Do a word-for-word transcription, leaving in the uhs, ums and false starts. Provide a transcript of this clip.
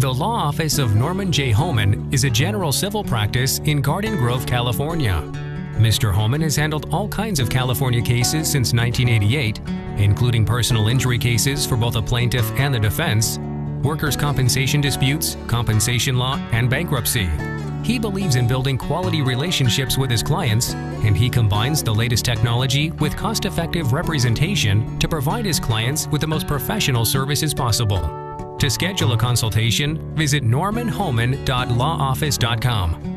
The Law Office of Norman J. Homen is a general civil practice in Garden Grove, California. Mister Homen has handled all kinds of California cases since nineteen eighty-eight, including personal injury cases for both the plaintiff and the defense, workers' compensation disputes, compensation law, and bankruptcy. He believes in building quality relationships with his clients, and he combines the latest technology with cost-effective representation to provide his clients with the most professional services possible. To schedule a consultation, visit norman homen dot law office dot com.